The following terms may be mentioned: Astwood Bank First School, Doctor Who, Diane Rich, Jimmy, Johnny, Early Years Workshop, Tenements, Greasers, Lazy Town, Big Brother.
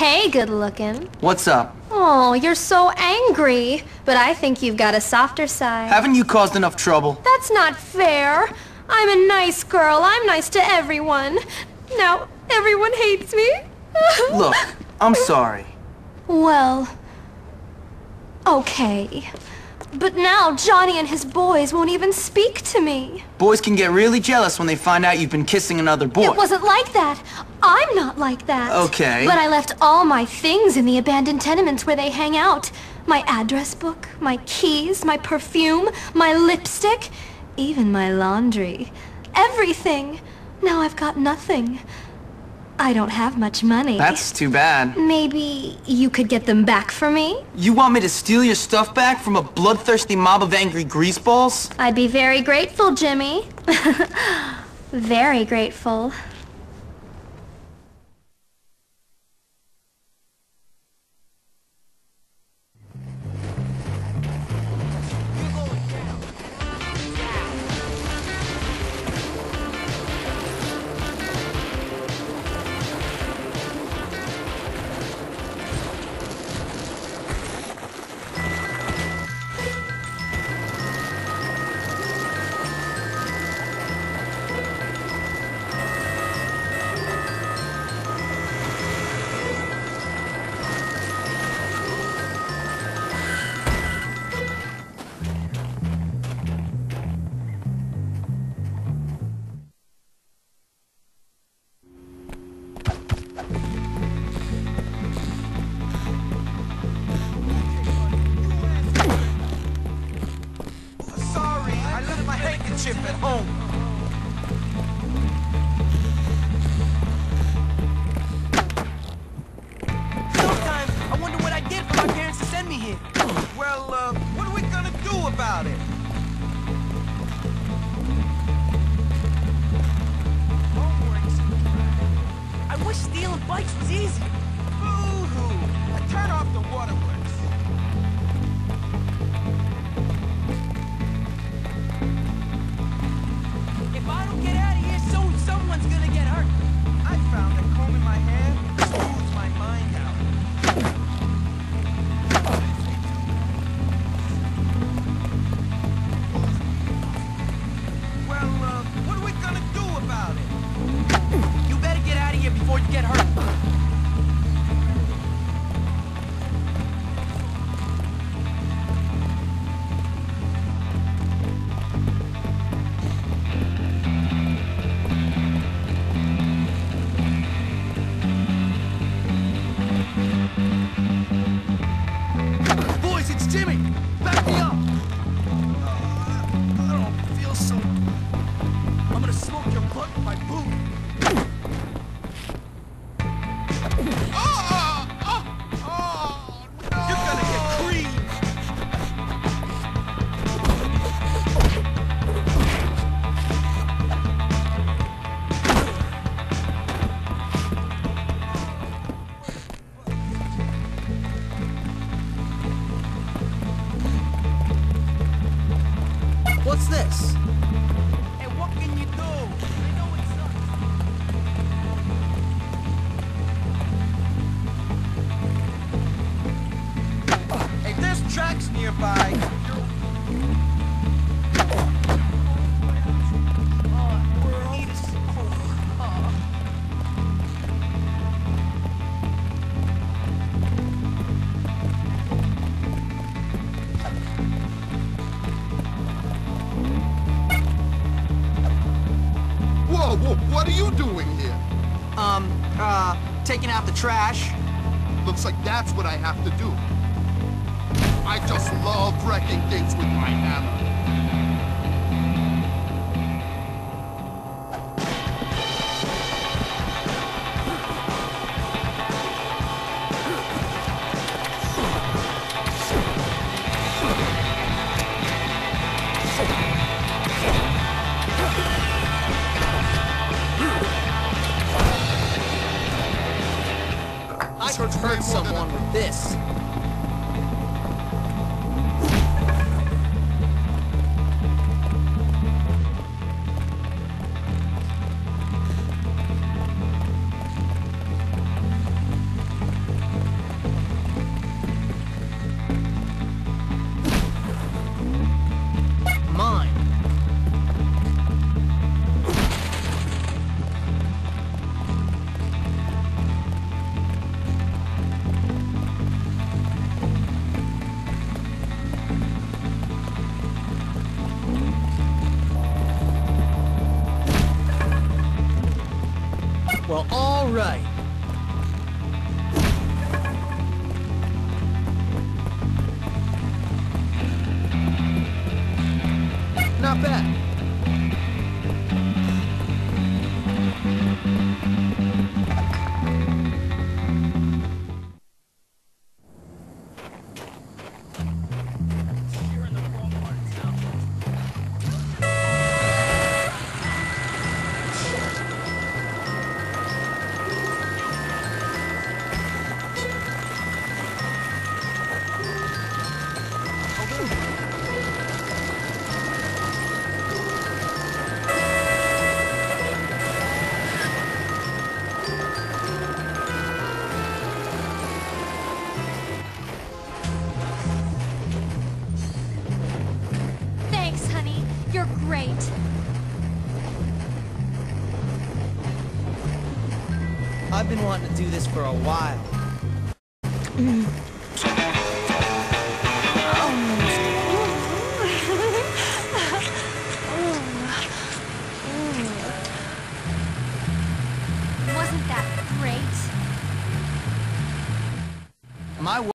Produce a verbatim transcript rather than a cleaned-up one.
Hey, good looking. What's up? Oh, you're so angry. But I think you've got a softer side. Haven't you caused enough trouble? That's not fair. I'm a nice girl. I'm nice to everyone. Now, everyone hates me. Look, I'm sorry. Well, okay. But now Johnny and his boys won't even speak to me. Boys can get really jealous when they find out you've been kissing another boy. It wasn't like that. I'm not like that. Okay. But I left all my things in the abandoned tenements where they hang out. My address book, my keys, my perfume, my lipstick, even my laundry. Everything. Now I've got nothing. I don't have much money. That's too bad. Maybe you could get them back for me? You want me to steal your stuff back from a bloodthirsty mob of angry greaseballs? I'd be very grateful, Jimmy. Very grateful. Taking out the trash. Looks like that's what I have to do. I just love wrecking things with my hammer. Well, all right. Not bad. I've been wanting to do this for a while.